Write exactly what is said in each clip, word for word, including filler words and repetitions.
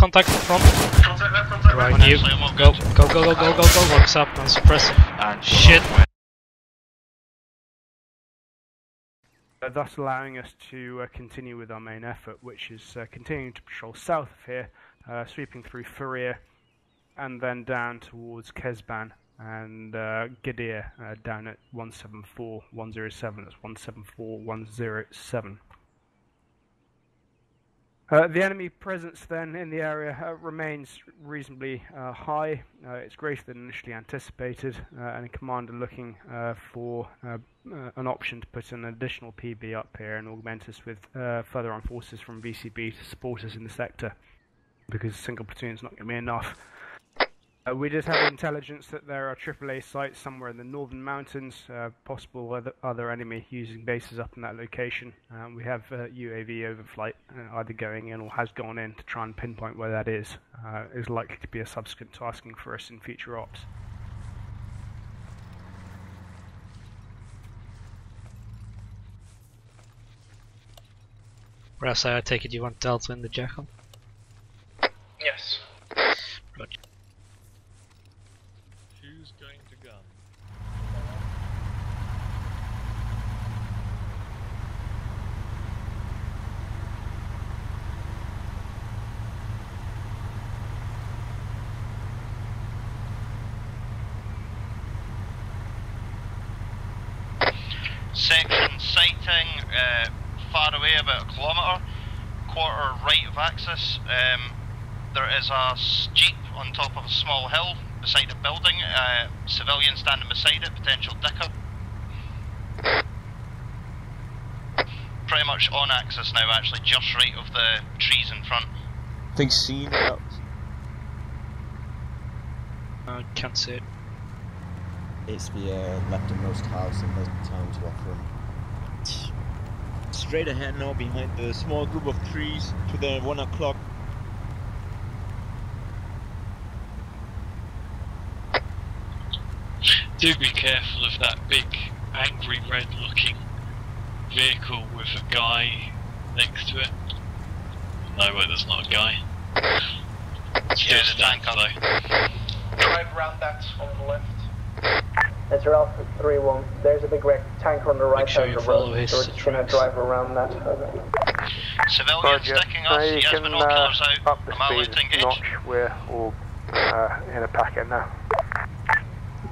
contact front. Contact left, contact right. On you. Go, go, go, go, go, go, go. Locks up and suppress. And shit. Thus allowing us to uh, continue with our main effort, which is uh, continuing to patrol south of here, uh, sweeping through Faria, and then down towards Kesban and uh, Gidea, uh, down at one seven four one oh seven. That's one seven four one oh seven. Uh, the enemy presence then in the area uh, remains reasonably uh, high. Uh, it's greater than initially anticipated, uh, and Commander looking uh, for uh, uh, an option to put an additional P B up here and augment us with uh, further armed forces from V C B to support us in the sector, because a single platoon is not going to be enough. Uh, we did have intelligence that there are triple A sites somewhere in the northern mountains, uh, possible other, other enemy using bases up in that location. Um, we have uh, U A V overflight uh, either going in or has gone in to try and pinpoint where that is. Uh, is likely to be a subsequent tasking for us in future ops. Rasa, I take it you want Delta in the Jackal? Yes. Roger. Section sighting, uh, far away, about a kilometre, quarter right of axis. Um, there is a jeep on top of a small hill beside a building, uh, civilian standing beside it, potential dicker. Pretty much on axis now, actually, just right of the trees in front. I think seen about. I can't see it. It's the uh, leftmost house in the town to offer him. Straight ahead now, behind the small group of trees, to the one o'clock. Do be careful of that big, angry red-looking vehicle with a guy next to it. No, wait, there's not a guy. It's yeah, just the tank, though. Drive around that on the left. It's Ralph three one. There's a big wreck tank on the right side of the road, so we're just going to drive around that. Okay. Civilians Roger. Sticking us, he has binoculars uh, out, I'm out to engage. Notch. We're all uh, in a packet now.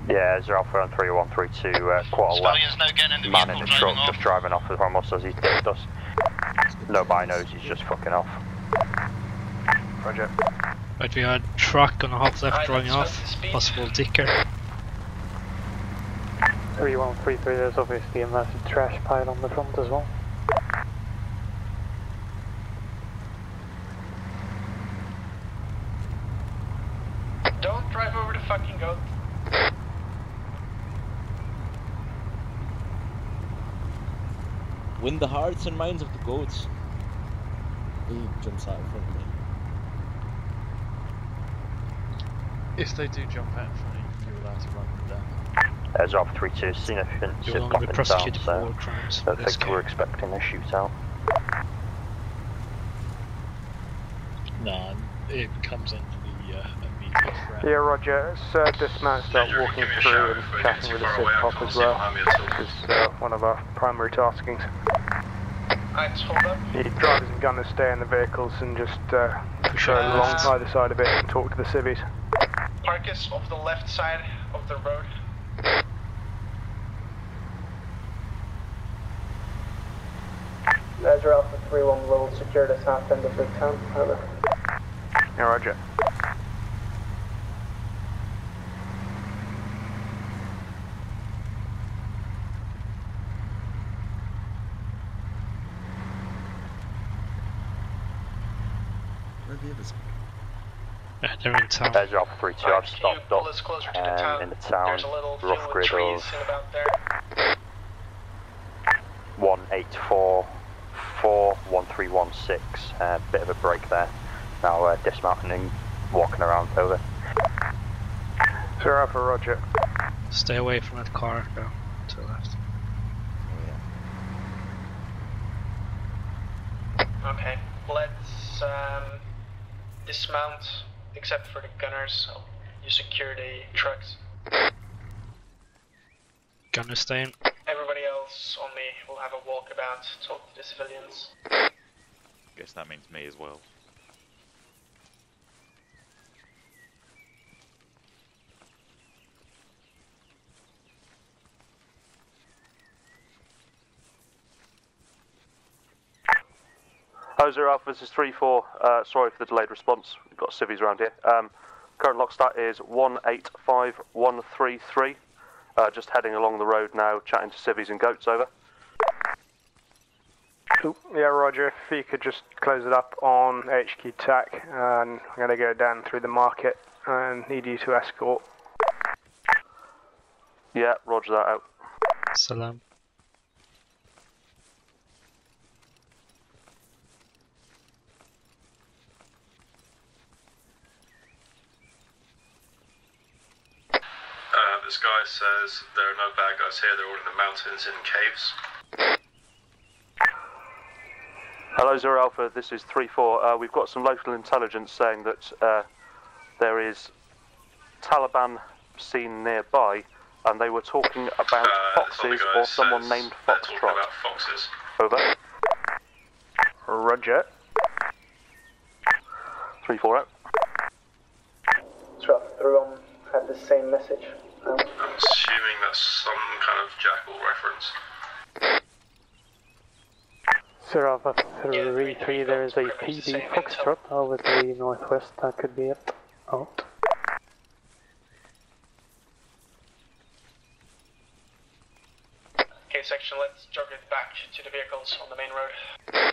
Yeah, it's Ralph three one, three two, uh, quarter left. Now getting in the man in the truck off. Just driving off as almost as he's dipped us. No binos, he's just fucking off. Roger. Right, we had a truck on the hot left driving off, possible dicker. three one three three, there's obviously a massive trash pile on the front as well. Don't drive over the fucking goat. Win the hearts and minds of the goats. He jumps out in front of me. If they do jump out in front of you, you're allowed to run them down. There's uh, three two, seen if you can pop it down, so crimes. I think we're expecting a shootout. Nah, it comes into the uh, immediate threat. Yeah, Roger, it's uh, Dismount start Roger, walking through and chatting with the CIVPOP as well. This is uh, one of our primary taskings. The drivers and gunners stay in the vehicles and just uh, go uh, along either side of it and talk to the civvies. Park is off the left side of the road. There's Alpha three one, will secure the south end of the town. Yeah, Roger. Where are the others? Yeah, they're in town. There's Alpha three two, I've stopped up um, in the town, rough grid of one eight four four one three one six, uh, bit of a break there. Now uh, dismounting and walking around over. Sure, Alpha, Roger. Stay away from that car, go to the left. Yeah. Okay, let's um, dismount, except for the gunners. So you secure the trucks. Gunners stay in. Everybody else on me will have a walkabout, talk to the civilians. Guess that means me as well. Hoser Alpha, this is three four, uh, sorry for the delayed response, we've got civvies around here. Um, current lock stat is one eight five one three three, uh, just heading along the road now, chatting to civvies and goats, over. Cool. Yeah, roger, if you could just close it up on H Q T A C, and I'm going to go down through the market and need you to escort. Yeah, roger that out. Salam. This guy says there are no bad guys here, they're all in the mountains and caves. Hello Zero Alpha, this is three four. Uh, we've got some local intelligence saying that uh, there is Taliban seen nearby, and they were talking about uh, foxes or someone named Foxtrot. About foxes. Over. Roger. three four out. Everyone had the same message. I'm assuming that's some kind of Jackal reference. Zarafa thirty-three, there is a P D Foxtrot over to the northwest, that could be it. Out. Okay, section, let's jog it back to the vehicles on the main road.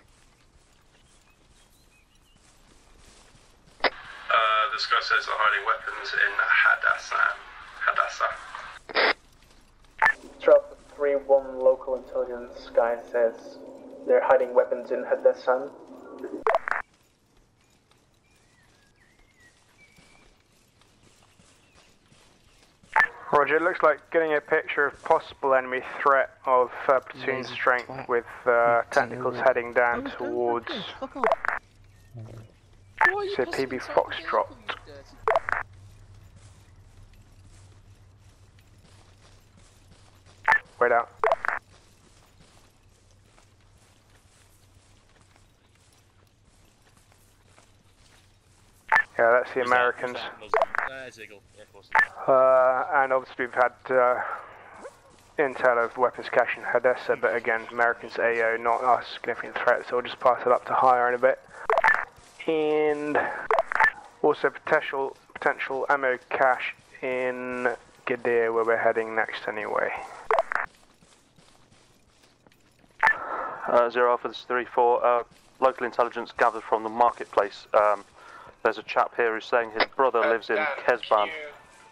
Uh, this guy says they're hiding weapons in Hadassah. Hadassah. Drop three one, local intelligence guy says they're hiding weapons in Hadassah. Roger, it looks like getting a picture of possible enemy threat of uh, platoon Amazing strength twat. with uh, tentacles heading down towards so P B Foxtrot. Wait out. Yeah, that's the Americans. Uh, and obviously we've had uh, intel of weapons cache in Hadassah, but again, Americans A O, not a significant threat, so we'll just pass it up to higher in a bit. And also potential potential ammo cache in Gidea, where we're heading next anyway. Uh, Zero Alpha, this is three four. Uh, local intelligence gathered from the marketplace. Um, there's a chap here who's saying his brother uh, lives in uh, Kesban, you,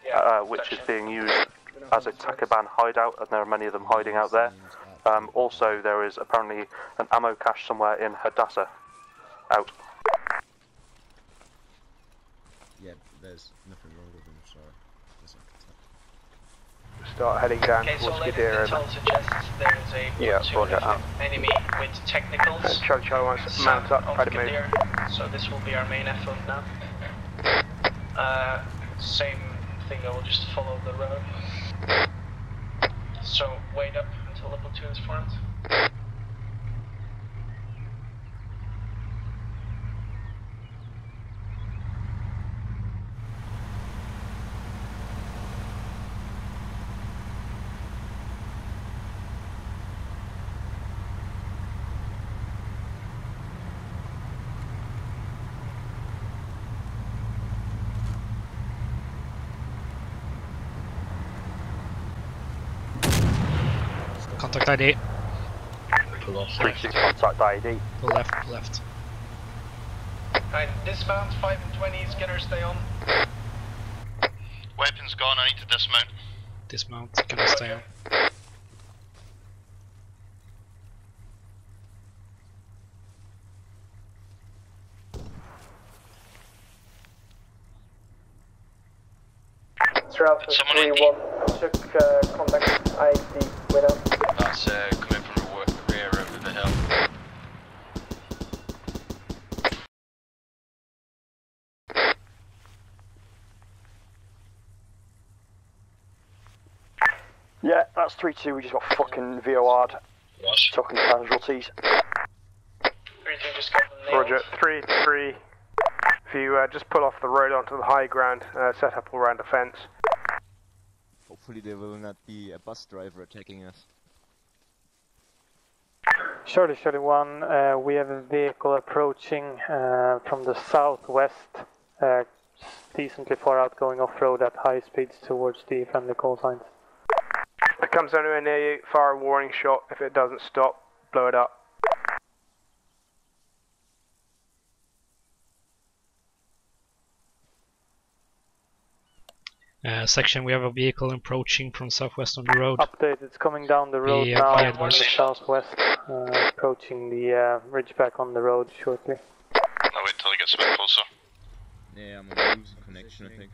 yeah, uh, which is being used as a Taliban hideout, and there are many of them hiding out there. Um, also, there is apparently an ammo cache somewhere in Hadassah. Out. Yeah, there's nothing wrong with them, sorry. Start heading down okay, towards so Gidea. Yeah, roger, out. Enemy with technicals. Uh, Charlie Charlie wants to mount up, try to move. So this will be our main effort now. Uh, same thing, I will just follow the road. So wait up until the platoon is formed. Contact I D. three six, contact I D. Left, left. Alright, dismount, five and twenties, gunners stay on. Weapons gone, I need to dismount. Dismount, gunners stay on. Someone in the... took uh, contact I D without. That's uh, coming from the work rear over the hill. That's three two, we just got fucking V O R'd. Talking casualties. Roger, three three. If you uh, just pull off the road onto the high ground, uh, set up all round a fence. Hopefully there will not be a bus driver attacking us. Surely, surely one, uh, we have a vehicle approaching uh, from the southwest, uh, decently far out, going off-road at high speeds towards the friendly call signs. If it comes anywhere near you, fire a warning shot. If it doesn't stop, blow it up. Uh, section, we have a vehicle approaching from southwest on the road. Update, it's coming down the road the, now, on the southwest, uh, approaching the uh, ridgeback on the road shortly. I'll wait until it gets a bit closer. Yeah, I'm gonna lose the connection, I think.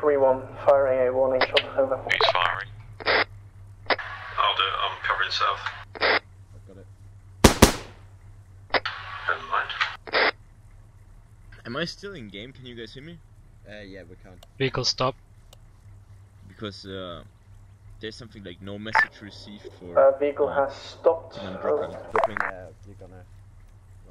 three one, firing a warning shot, over. He's firing. I'll do it, I'm covering south. I've got it. Never mind. Am I still in game? Can you guys hear me? Uh, yeah, we can't. Vehicle stop. Because uh, there's something like no message received for. Uh, vehicle uh, has stopped. And I'm dropping. Oh. dropping. Yeah, you're gonna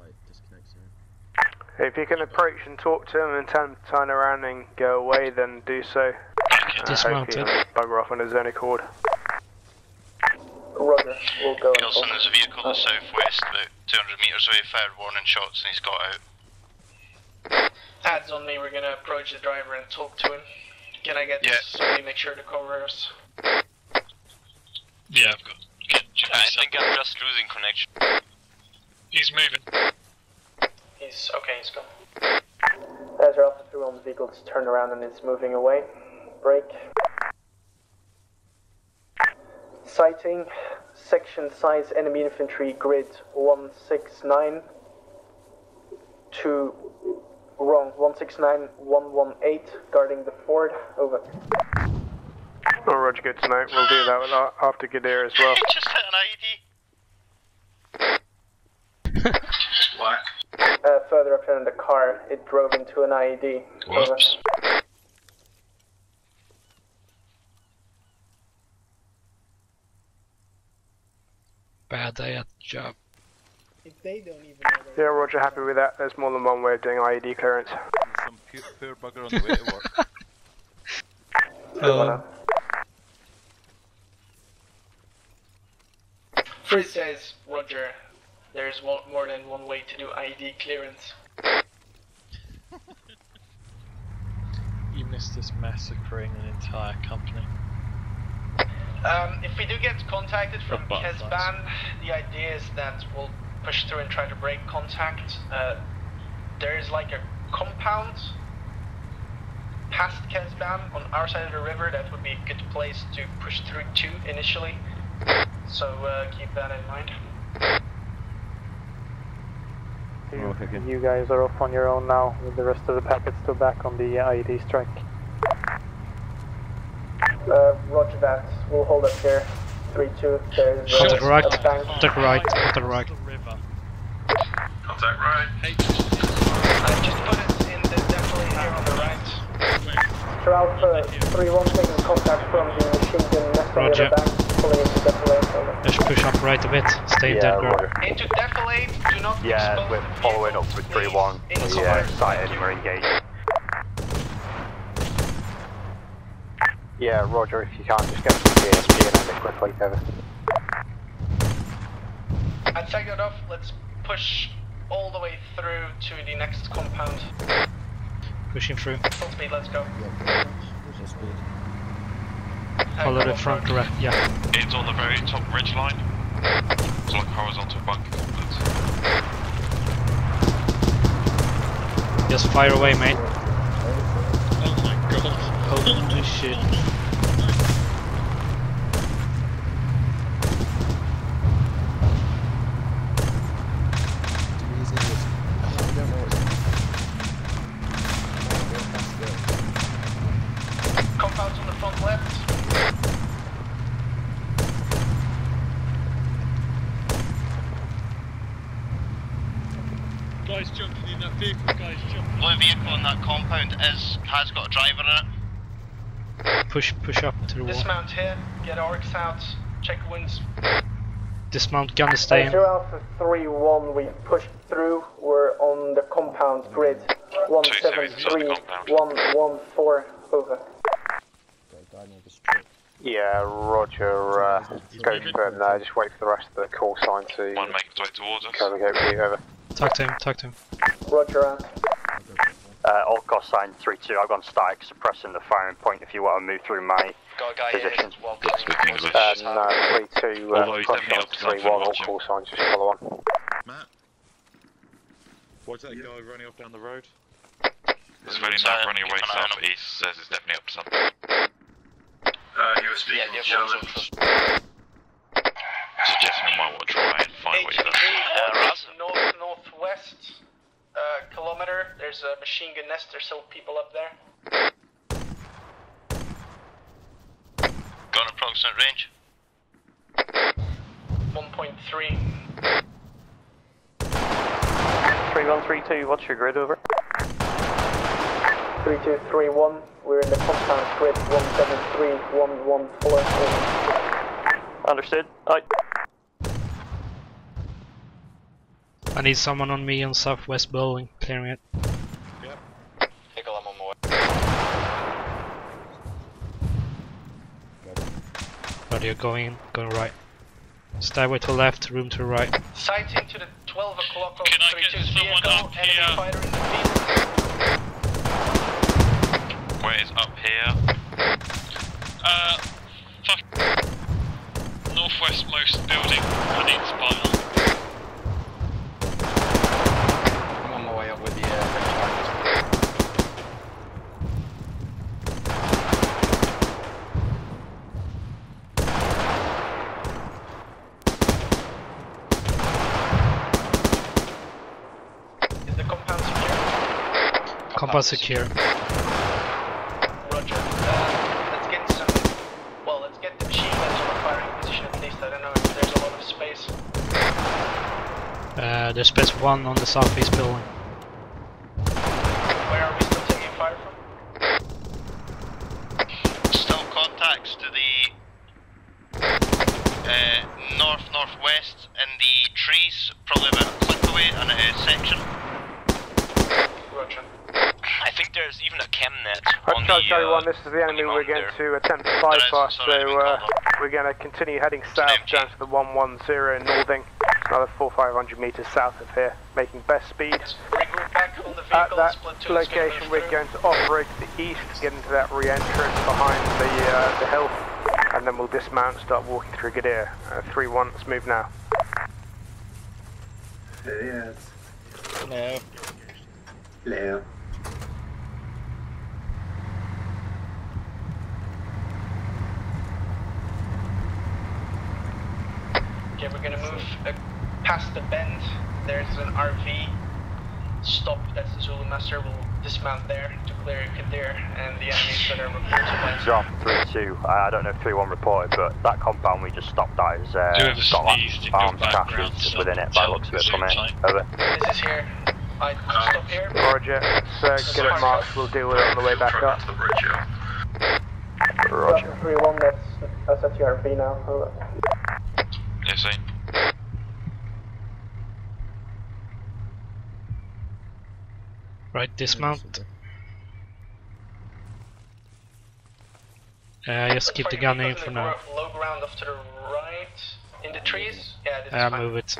like disconnect soon. If you can approach and talk to him and turn, turn around and go away, then do so. Uh, Dismounted. Bugger off on his own accord. Roger, we'll go. Nelson, there's a vehicle to oh. the southwest, about two hundred meters away. Fired warning shots and he's got out. Ads on me, we're going to approach the driver and talk to him. Can I get yeah. somebody make sure to cover us? Yeah, I've got... Get, I think I'm just losing connection. He's moving. He's... okay, he's gone. As Ralph threw on the vehicle to turn around and it's moving away. Brake. Sighting. Section size enemy infantry grid one six nine. Two... Wrong, one six nine, one one eight, guarding the ford, over. Oh, Roger, good to know. We'll do that with our, after Gidea as well. Just hit an I E D. What? Uh, further up here in the car, it drove into an I E D. Whoops. Over. Bad day at the job. If they don't even know yeah, Roger, happy with that. There's more than one way of doing I E D clearance. Some pure, pure bugger on the way to work. Hello. Fritz says, Roger, there's one, more than one way to do I E D clearance. You missed us massacring an entire company. Um, if we do get contacted from Kesban, the idea is that we'll push through and try to break contact. Uh, there is like a compound past Kesban on our side of the river. That would be a good place to push through to initially. So uh, keep that in mind. You, you guys are off on your own now, with the rest of the packet still back on the I E D strike. Uh, roger that. We'll hold up here. three two, there's a contact right. Contact right. Contact right. Contact right. Hey. I've just put it in the definitely here on the right. Ralph uh, three one taking contact from the machine gun nest on the bank, pulling into Defilade. Just push up right a bit, stay yeah, in that group. Into Defilade, do not expose. Yeah, we're following up with three one, we are sighted and we're engaged. Yeah, Roger, if you can't, just get to the A S P and end it quickly, over. I'd take that off, let's push all the way through to the next compound. Pushing through. Full speed, let's go. Follow the front direct, yeah. It's on the very top ridge line. It's like horizontal bunker components. Just fire away, mate. Oh my god. Holy shit. Compounds on the front left. Guys jumping in that vehicle, guys jumping. Blue vehicle in that compound is has got a driver in it. push push up to the wall. Dismount here, get A R Cs out, check winds. Dismount, gun is staying. Zero Alpha three one, we pushed through, we're on the compound grid. one seven three, one one four, over. Yeah, roger, uh, go confirm that, just wait for the rest of the call sign to... One make his way towards us. Over. Talk to him, talk to him. Roger, uh. Uh, all cost sign three two, I've gone static, suppressing the firing point if you want to move through my position. Well, uh, no, three two, uh, cross sign three one, all call signs, just follow on. Matt? Why's that yeah. guy running off down the road? It's really not running away southeast, says it's definitely up to something. Uh, you were speaking yeah, challenge. Suggesting we might want to try and find what you're doing. North, northwest. Uh, kilometer, there's a machine gun nest, there's still people up there. Gun approximate range. one point three. three one three two, what's your grid, over? three two three one, we're in the compound grid, one seven three, one one four. Understood, aye. I need someone on me on southwest building, clearing it. Yep. Eagle, I'm on my way. But you're going, going right. Stairway to left, room to right. Sighting to the twelve o'clock on three two's vehicle, enemy fighter in the field. Where is up here? Uh, fuck. Northwestmost building, I need to buy on. Compound secure. Roger. Uh, let's get some. Well, let's get the machine guns on a firing position at least. I don't know if there's a lot of space. Uh, there's space one on the southeast building. Where are we still taking fire from? Still contacts to the uh, north northwest in the trees, probably about a click away on a section. Roger. I think there's even a chemnet on the uh, this is the enemy we're going there. to attempt to bypass, so uh, we're going to continue heading south down to the one one zero northing, another four five hundred meters south of here, making best speed. Yes. Back on the At that location we're going to off-road to the east, get into that re-entrance behind the, uh, the hill, and then we'll dismount and start walking through Gidea. Uh, three one, let's move now. Yes. Hello. Hello. Okay, we're gonna move uh, past the bend. There's an R V stop, that's the Zulu Master. We'll dismount there to clear Kadir and the enemies that are reported. Drop three two. Uh, I don't know if three one reported, but that compound we just stopped at is uh, got like arms caches within it by the looks of it from it. Over. This is here. I stop here. Roger. Let's uh, get it marked. We'll deal with it on the way back up. Roger. three one, that's, that's at the R V now. Over. Yes, sir. Right, dismount. Uh, just keep the gun in for now. Low ground off to the right, in the trees. Yeah, this is fine. Move it.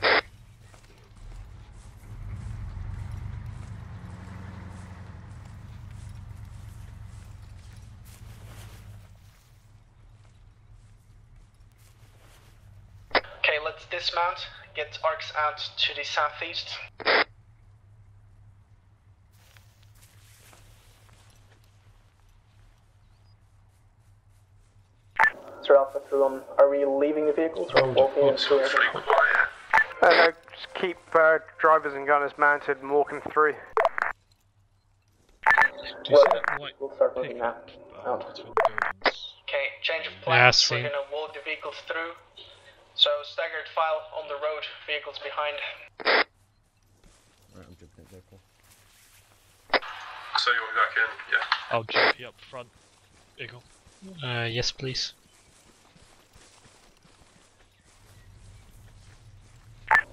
Let's dismount, get A R Cs out to the southeast. Sir Alpha three one, are we leaving the vehicles or walking in through? Uh, no, just keep uh, drivers and gunners mounted and walking through. Well, we'll start moving now. Oh. Okay, change of plans, yeah, we're going to walk the vehicles through. So, staggered file on the road, vehicles behind. Right, I'm jumping up there, Paul. So, you want me back in? Yeah. I'll jump you up front, Eagle. Uh, yes, please.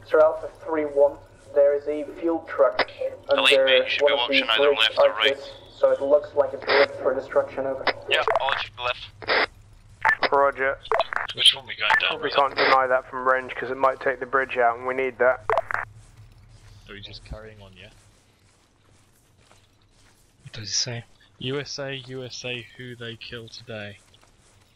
Zarafa three one, there is a fuel truck under one of these bridge arches, so it looks like it's rigged for destruction, over. Yeah, all should be left. Roger. Which one we going down? We can't deny that from range because it might take the bridge out and we need that. Are we just carrying on, yeah? What does it say? U S A, U S A, who they kill today.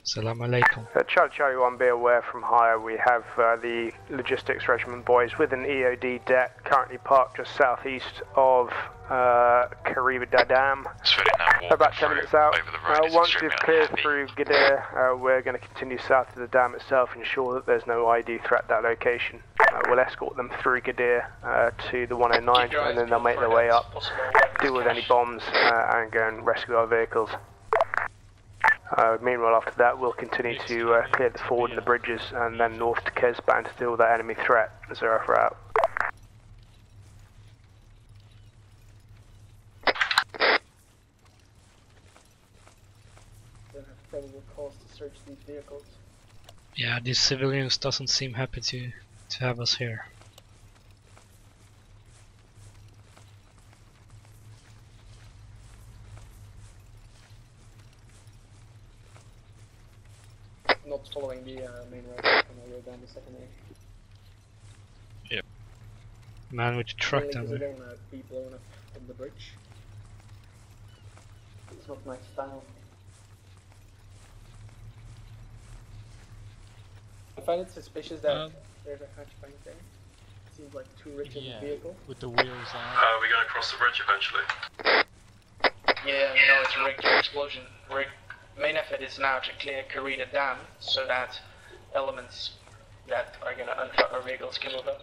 Salam alaikum. Uh, Charlie Charlie one, be aware from higher we have uh, the logistics regiment boys with an E O D deck currently parked just southeast of uh, Kariba Dam. About ten minutes out. Uh, once we've cleared through Gidea, uh, we're going to continue south to the dam itself, ensure that there's no I D threat at that location. Uh, we'll escort them through Gidea uh, to the one oh nine, and then they'll make their way up, deal with any bombs, uh, and go and rescue our vehicles. Uh, meanwhile, after that, we'll continue to uh, clear the ford and the bridges, and then north to Kesban to deal with that enemy threat. Zarafa out. Don't have probable cause to search these vehicles. Yeah, these civilians doesn't seem happy to to have us here. Not following the uh, main road, and I go down the secondary. Yep. Man with the truck down there. I don't want to be blown up on the bridge. It's not my style. I find it suspicious that um, there's a hatchback there. It seems like too rich yeah, of a vehicle. With the wheels on. Uh, we're going to cross the bridge eventually. Yeah, no, it's rigged explosion. Rigged. Main effort is now to clear Kariba Dam so that elements that are going to unfuck our vehicles can move up.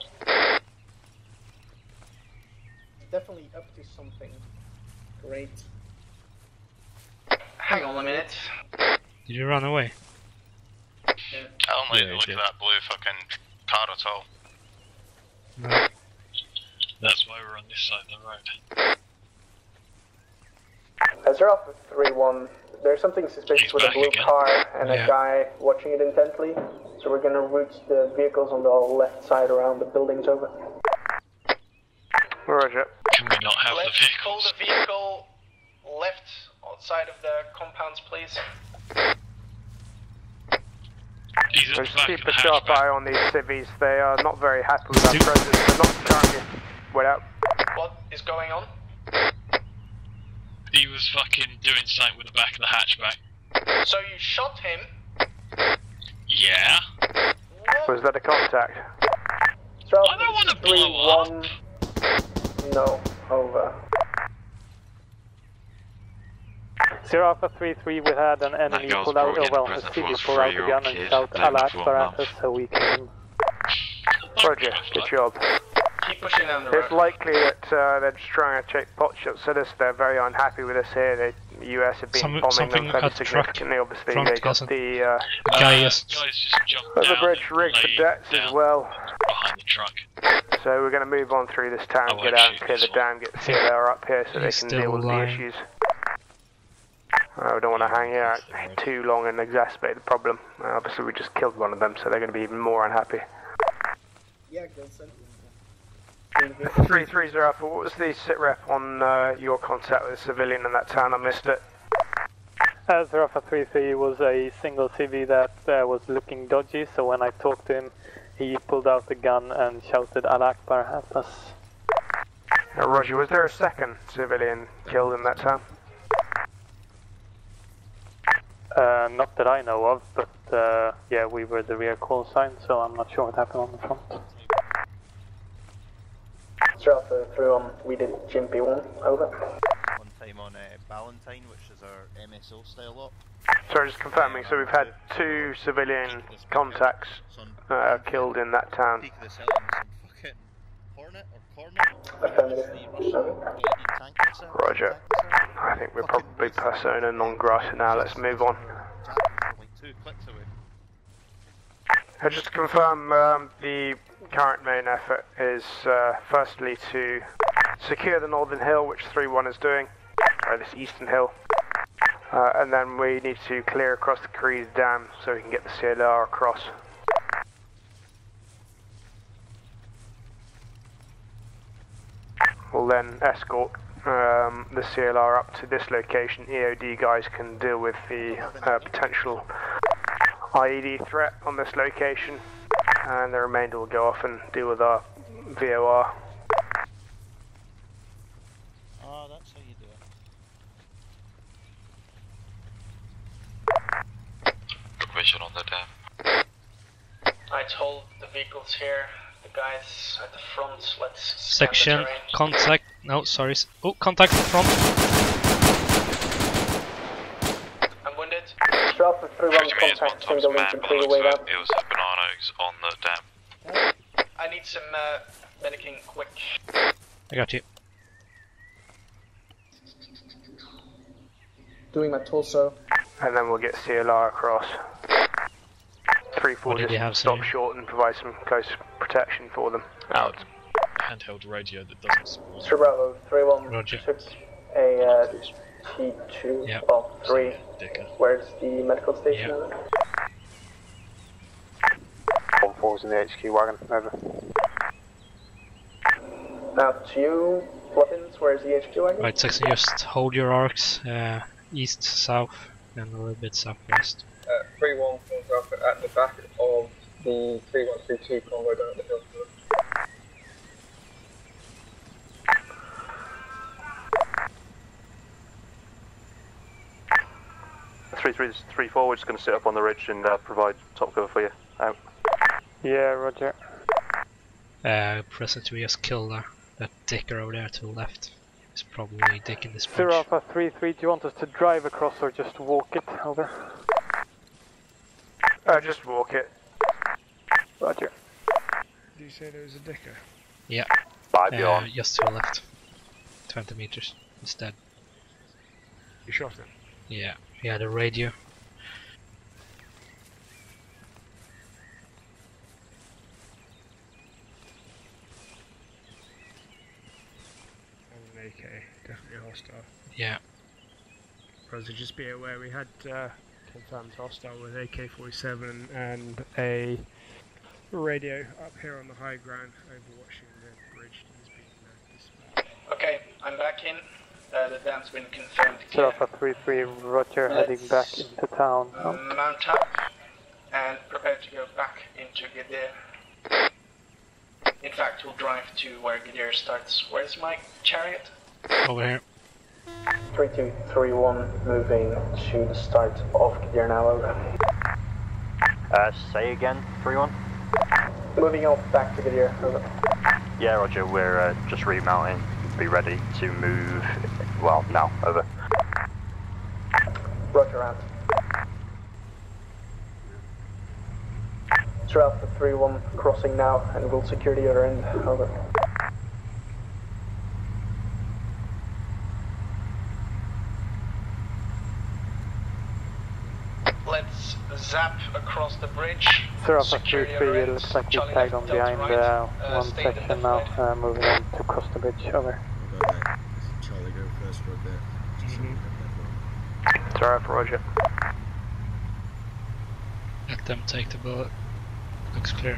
Definitely up to something great. Hang on a minute. Did you run away? Yeah. I don't like yeah, the look did. of that blue fucking car at all. No. That's why we're on this side of the road. As you're off with three one. There's something suspicious He's with a blue again. car and yeah. a guy watching it intently, so we're gonna route the vehicles on the left side around the buildings over. Roger. Can we not have Let's the vehicles? Let's pull the vehicle left outside of the compounds, please. So just keep a sharp eye on these civvies. They are not very happy with our presence. They're not currently. Wait up. What is going on? He was fucking doing something with the back of the hatchback. So you shot him? Yeah. Was that a contact? Drop I don't want to blow one. up. No, over. Zarafa three three, we had an enemy pull out, oh well, the city pull out the gun and shout alert for us so we can... Roger, good job. It's likely that uh, they're just trying to check pot shots at us. They're very unhappy with us here. The U S have been Some, bombing them fairly significantly. Obviously, they got the uh, uh, guy yes. the, the bridge rigged for debts as well. Behind the truck. So we're going to move on through this town, get out, clear the dam, get the C L R up here, so He's they can deal with lying. the issues. Uh, we don't want to hang out too long and exacerbate the problem. Uh, obviously, we just killed one of them, so they're going to be even more unhappy. Yeah, three three zero, what was the sit rep on uh, your contact with a civilian in that town? I missed it. Uh, Zarafa three three was a single C V that uh, was looking dodgy, so when I talked to him, he pulled out the gun and shouted, Al Akbar, help us. Now, Roger, was there a second civilian killed in that town? Uh, not that I know of, but uh, yeah, we were the rear call sign, so I'm not sure what happened on the front. Zarafa three one, we did Jimpy one, over. One time on uh, Ballantine, which is our M S O style lot. Sorry, just confirming, so we've had two civilian contacts uh, killed in that town. Roger. I think we're probably persona non grata now, let's move on. Uh, just to confirm, um, the current main effort is uh, firstly to secure the northern hill, which three one is doing, or this eastern hill, Uh, and then we need to clear across the Kariba Dam so we can get the C L R across. We'll then escort um, the C L R up to this location. E O D guys can deal with the uh, potential I E D threat on this location, and the remainder will go off and deal with our V O R. Oh, that's how you do it. Vision on the dam. I told the vehicles here, the guys at the front, let's section contact. No, sorry. Oh, contact the front. I'm wounded. Ralph three one contact single man, but it was a bananas on the dam. I need some uh, medicine quick. I got you. Doing my torso. And then we'll get C L R across. three four just have, stop say? short and provide some close protection for them. Out. Handheld radio that doesn't support. Sure, Bravo three one took a uh, T two, yep. Well, three, where's the medical station? Yep. one four's in the H Q wagon, over. Now to you, Fluffins, where's the H Q wagon? Right, Saxon, just hold your arcs uh, east, south, and a little bit southwest. Uh, three one comes up at the back of the three one three two convoy down at the hill. three three three four, we're just going to sit up on the ridge and uh, provide top cover for you. Out. Yeah, roger. Uh, present, we just killed uh, that dicker over there to the left. It's probably dicking this punch. Zarafa three three, do you want us to drive across or just walk it, over? Uh, just walk it. Roger. Did you say there was a dicker? Yeah. Five beyond. Uh, just to the left. twenty meters, he's dead. You shot him? Yeah, he had a radio. Okay, definitely hostile. Yeah. Well, so just be aware, we had uh, confirmed hostile with A K forty-seven and a radio up here on the high ground overwatching the bridge that is being uh, displayed. Okay, I'm back in. Uh, the dam's been confirmed. Alpha three three, roger, Let's heading back into town. Um, mount up and prepare to go back into Gidea. In fact, we'll drive to where Gidea starts. Where's my chariot? Over here. three two three one, moving to the start of Gidea now, over. Uh, say again, three one? Moving off back to Gidea, over. Yeah, roger, we're uh, just remounting. Be ready to move, well, now, over. Roger, out. Throughout the three one, crossing now, and we'll secure the other end, over. Let's zap across the bridge. Throughout the three three, it looks like you tagged on behind right. uh, uh, one section now, uh, moving on to cross the bridge, over. Charlie, go first for a bit. Mm-hmm. Sorry, roger. Let them take the bullet. Looks clear.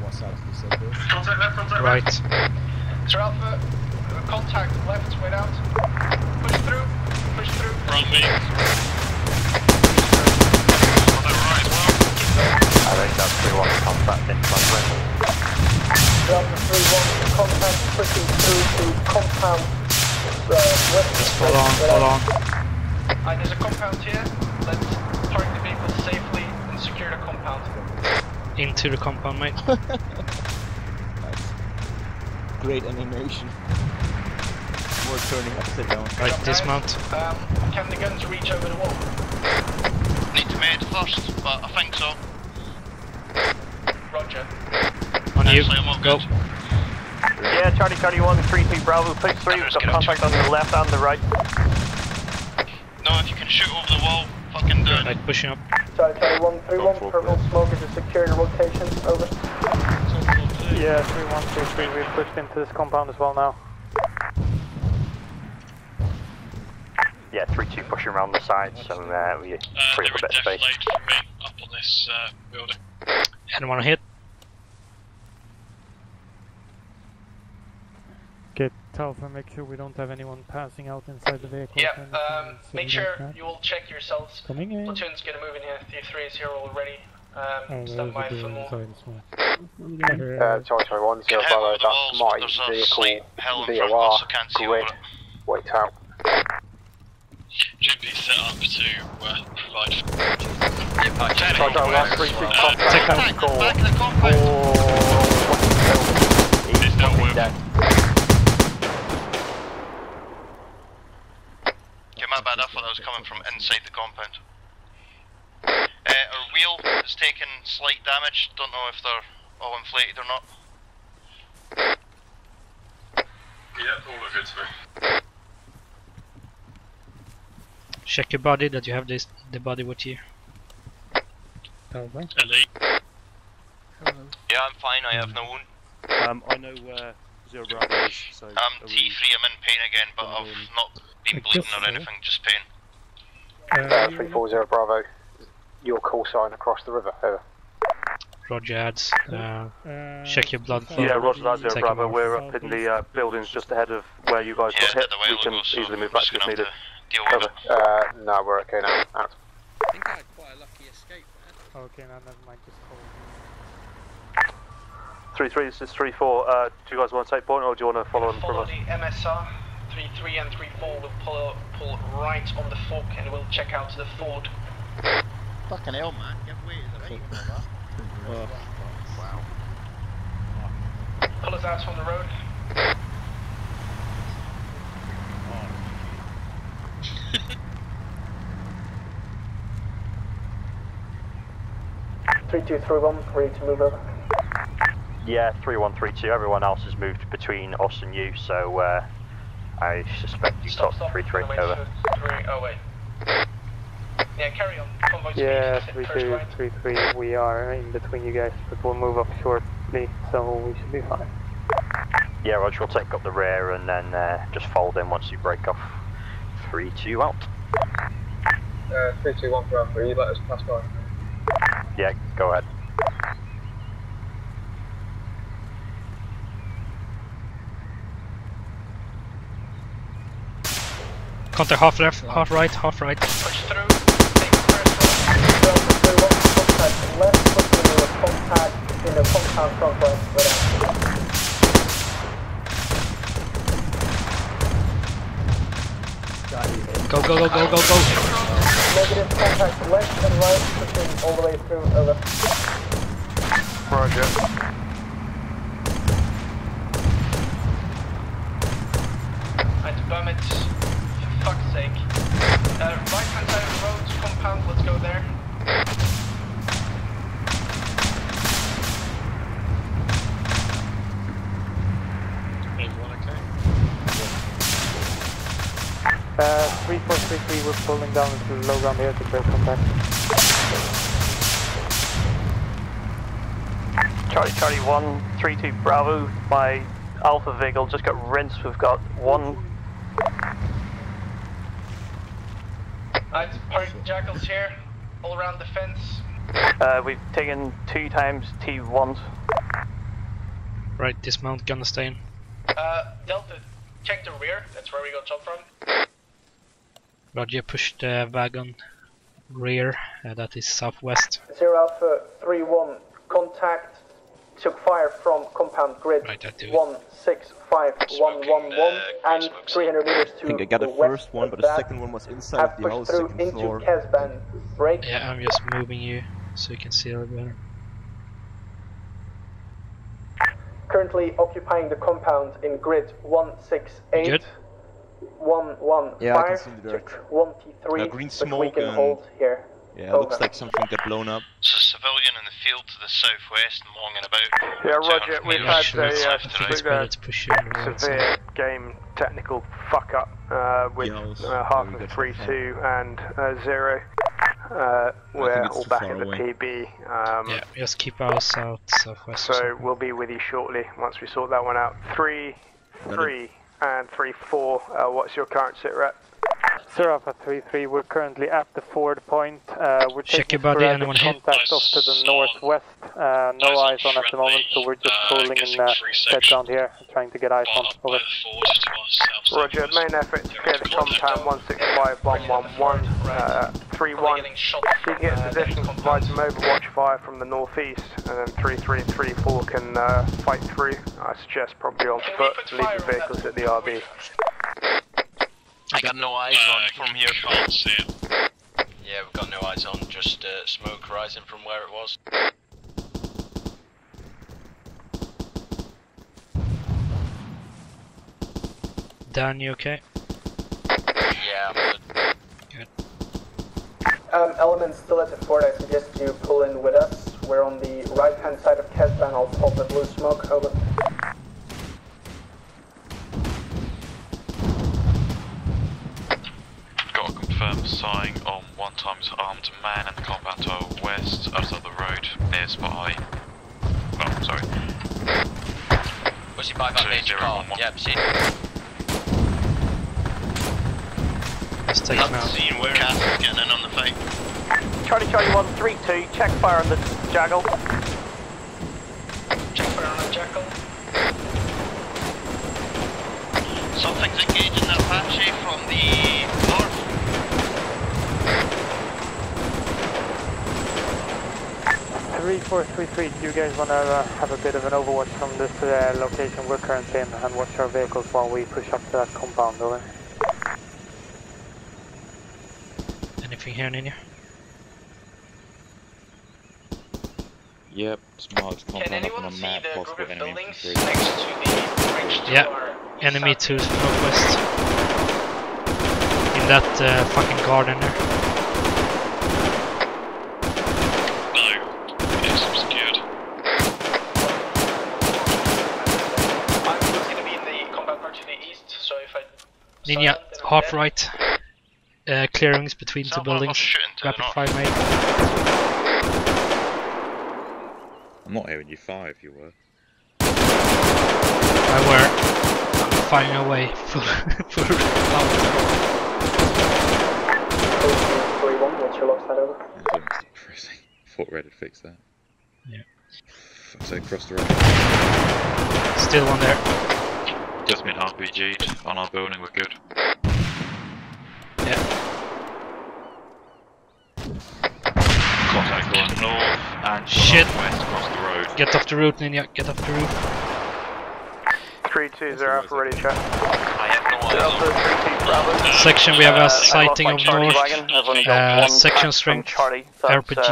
What side did you say, Bill? Contact left, contact right. Left. Sir Alpha, contact left, wait out. Push through, push through. Front me. On the right, well. I think that's three one contact in front of me. Alpha three one contact, pushing through to compound. Uh, west. Hold on, hold on. Alright, there's a compound here. Let's park the vehicle safely and secure the compound. Into the compound, mate. Nice. Great animation. We're turning upside down. Right, okay. Dismount. Um, can the guns reach over the wall? Need to med first, but I think so. Roger. On you, I'm all go. Good. Yeah, Charlie, Charlie one, three two, Bravo, push through. We've got contact on the left and the right. No, if you can shoot over the wall, fucking do it. Right, pushing up. Sorry, sorry, one three one, purple smoke is a secure rotation, over. Yeah, three one two three, we've pushed into this compound as well now. Yeah, three two pushing around the sides, so uh, we uh, free up a bit of space. Up on this uh, building. Anyone hit? Okay, Alpha, make sure we don't have anyone passing out inside the vehicle. Yeah, um, make sure like you will check yourselves. Coming in. Platoon's gonna move in here. T three is here already. Um, stand by for more. Uh, twenty twenty-one, zero follow. That's my vehicle. V O R, grid, wait out. Should be set up to uh, provide impact. I've got last three six contact. Back in the compound. Oh, it's not working. Yeah, my bad. I thought that was coming from inside the compound. Uh, our wheel has taken slight damage. Don't know if they're all inflated or not. Yeah, all look good to me. Check your body that you have this the body with you. Hello. Hello. Yeah, I'm fine. I have no wound. Um, I know where Zero Bravo is. So um, T three, I'm in pain again, but I've not been bleeding or anything, just pain. Uh, Three four zero Bravo. Your call sign across the river. Over. Roger, ads. Uh, uh, check your blood flow. Yeah, Roger, that's Zero Bravo. We're up in the uh, buildings just ahead of where you guys yeah, got hit. We can so easily move back if needed. Deal with it. Uh, no, we're okay now. Out. I think I had quite a lucky escape there. Okay, now never mind, just call me. three three, this is three four. Uh, do you guys want to take point or do you want to follow on from us? Follow the M S R. three three and three four will pull, pull right on the fork and we'll check out to the Ford. Fucking hell, man. Get away, is it? Oh. Wow. Pull us out from the road. three two three one, ready to move over. Yeah, three one three two, everyone else has moved between us and you, so uh, I suspect you stop, stop three three, over. three oh eight. Yeah, carry on. Convoy yeah, three two three three, we are in between you guys, but we'll move up shortly, so we should be fine. Yeah, Roger, we'll take up the rear and then uh, just fold in once you break off. three two out. Uh, three two one for Alpha, you let us pass by. Yeah, go ahead. Contact half left, half right, half right. Push through, take first left, push through the contact in the compound front right, whatever. Go, go, go, go, go, go. Negative contact left and right, pushing all the way through, over. Roger. Right, bum it. For fuck's sake. Uh, right hand side of the road, compound, let's go there. Uh, three four three three, we're pulling down into the low ground here to break contact. Charlie Charlie one three two Bravo, my Alpha Vigil just got rinsed, we've got one. Alright, Park Jackals here, all around the fence. Uh, we've taken two times T ones. Right, dismount, gonna stay in. Uh, Delta, check the rear, that's where we got shot from. Roger, push the wagon rear, uh, that is southwest. Zero Alpha three one, contact took fire from compound grid right, one six five one one one and three hundred meters to the west. I think I got the first one, but the second one was inside of the house, second into floor. Kesban. Break. Yeah, I'm just moving you so you can see a little better. Currently occupying the compound in grid one six eight. Good. One one yeah, five one T three. Uh, green smoke we can hold here. Yeah, over. Looks like something got blown up. It's a civilian in the field to the southwest, longing about. Yeah, Roger. We've had a uh, severe, severe game technical fuck up uh, with yeah, uh, half of three two and uh, zero. Uh, we're all back at the away. P B. Um, yeah, just keep our south, southwest. So we'll be with you shortly once we sort that one out. Three, three, and three, four. Uh, what's your current sit rep? Zarafa thirty-three, we're currently at the forward point. Uh, we're Check taking sporadic contact off to the northwest. Uh, no eyes on at the moment, so we're just pulling in uh, head down here, trying to get eyes on. Over. Roger, main effort to clear the compound one six five one one one. Uh, three one, if you can get in position, provide some overwatch fire from the northeast, and then three three three four can uh, fight through. I suggest probably on foot, leave your vehicles at the R B. I got no eyes uh, on from here. Can't see it. Yeah, we've got no eyes on, just uh, smoke rising from where it was. Dan, you okay? Yeah, I'm good. Good. Um, Element's still at the fort, I suggest you pull in with us. We're on the right hand side of Kesban, I'll pop the blue smoke, over. Sighing on one times armed man in the compound to our west, outside the road, near spot high. Oh, sorry. Was he by that major car? Yep, seen. Let's take him out. Seen where Cass getting in on the fight. Charlie Charlie one three two, check fire on the jackal. Check fire on the jackal. Something's engaging that Apache from the north. three four three three, do you guys want to uh, have a bit of an overwatch from this uh, location we're currently in and watch our vehicles while we push up to that compound, over? Anything here in here? Yep, smart compound. Can anyone on see the group of buildings next to the bridge? Yeah, enemy to northwest. In that uh, fucking garden there. Ninja, half right, uh, clearings between Someone two buildings, rapid fire mate. I'm not hearing you fire if you were. I were, I'm firing away for three one, what's your last head over? That's depressing, thought Red had fixed that. Yeah. So cross the road. Still one there. Just been R P G'd on our building, we're good. Yeah. Contact going north and shit west across the road. Get off the route, Ninja, get off the route. three two zero for ready check. I have no idea. Section, we have a sighting of north. Uh, section strength, R P Gs.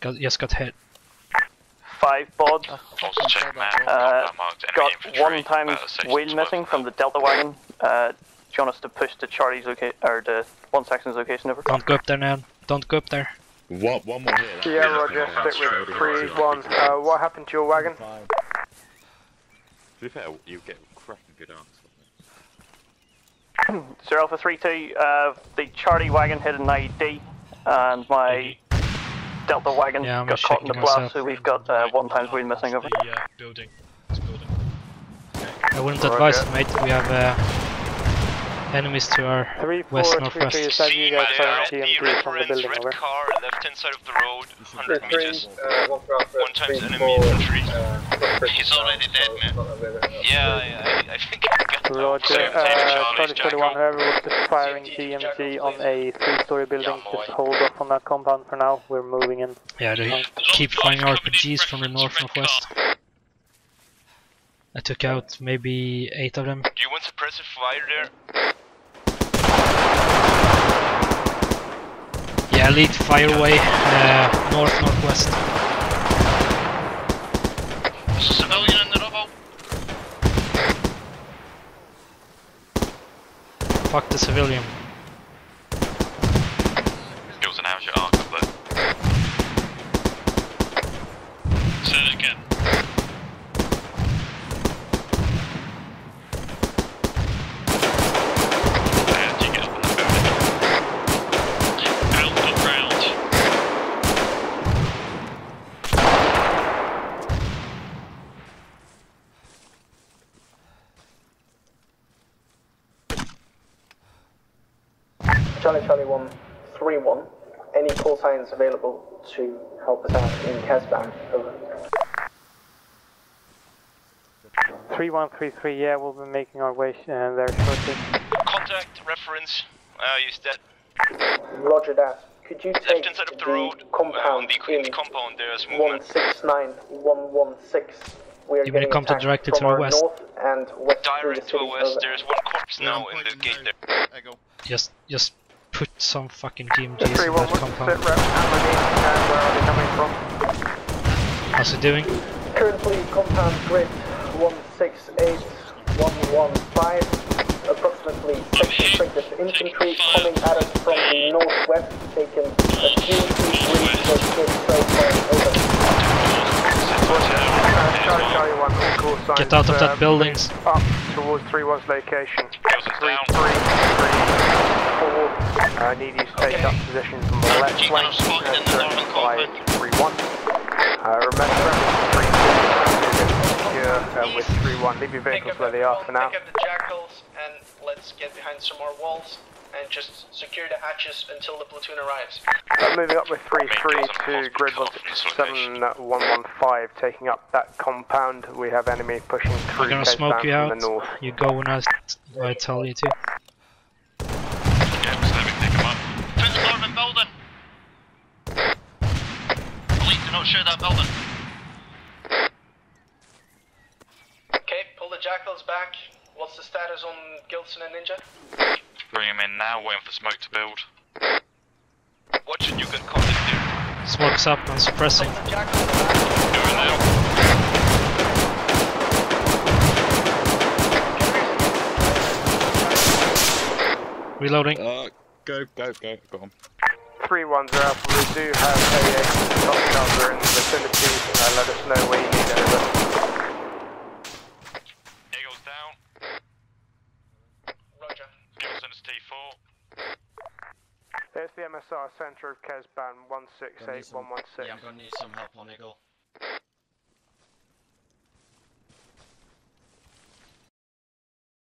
Got, just got hit. Five bod. Uh, got one times wheel missing from the Delta wagon. Uh, do you want us to push to Charlie's location or the one section's location over? Don't go up there now. Don't go up there. What? One more. Here, yeah, Roger. Stick with three one. Uh, what happened to your wagon? To be fair, you get cracking good answers. So Alpha three two. Uh, the Charlie wagon hit an I E D, and my. Delta wagon yeah, got caught in the blast, myself. So we've got uh, one times wheel missing over. The, uh, building. This building. Okay. I wouldn't Roger. advise it, mate. We have uh, enemies to our three, four, west northwest. Three, three, you guys are T M T from the building, over. Car, left hand side of the road, one hundred three, meters. Uh, one, one times three, enemy four, infantry. Uh, He's already dead, man. Yeah, yeah, I think I got that. Roger, uh, thirty thirty-one, whoever was just firing T M T on a three-story building, yeah, just hold off on that compound for now, we're moving in. Yeah, they keep firing R P Gs from the north-northwest. I took out maybe eight of them. Do you want suppressive fire there? Yeah, lead fire away, uh, north-northwest. There's a civilian in the rubble. Fuck the civilian. Skills and how's your arc up there? Say it again. How do you get up in the building? Build the ground. Ralph three one, any call signs available to help us out in Kesban? Over. three one three three, yeah, we'll be making our way uh, there shortly. Contact, reference, uh, use that. Roger that. Could you take left the, the road, compound, uh, the, in the compound there is movement. one six nine one one six. We are you getting come to directly to our west. North and west direct to the west, there is one corpse now in the gate there. I go. Just, just put some fucking D M Gs in that compound. Where are they coming from? How's it doing? Currently compound grid one six eight one one five. Approximately six infected infantry coming at us from the northwest, taking a few degrees of good so far. Over. Uh, Get out of that um, building. Up towards three one's location. three three three four. I need you to take okay. up position from the left flank and turn by three one. Uh, remember, Uh, with three one, leave your vehicles where they are for now. Pick up the jackals and let's get behind some more walls and just secure the hatches until the platoon arrives. Uh, moving up with three three to grid one six seven one one five, taking up that compound. We have enemy pushing through. I'm gonna smoke you out. You go when I, when I tell you to. Yeah, just let me pick them up. Defend the northern building. Police do not share that building. Jackals back. What's the status on Gilson and Ninja? Bring him in now, waiting for smoke to build. Watching you can contact him. Smoke's up, I'm suppressing. Doing now. Reloading. Uh, go, go, go, go on. three ones are up. We do have a top shelter in the vicinity. Uh, let us know where you need over. There's the M S R, centre of Kesban, one six eight one one six. Yeah, I'm going to need some help on Eagle.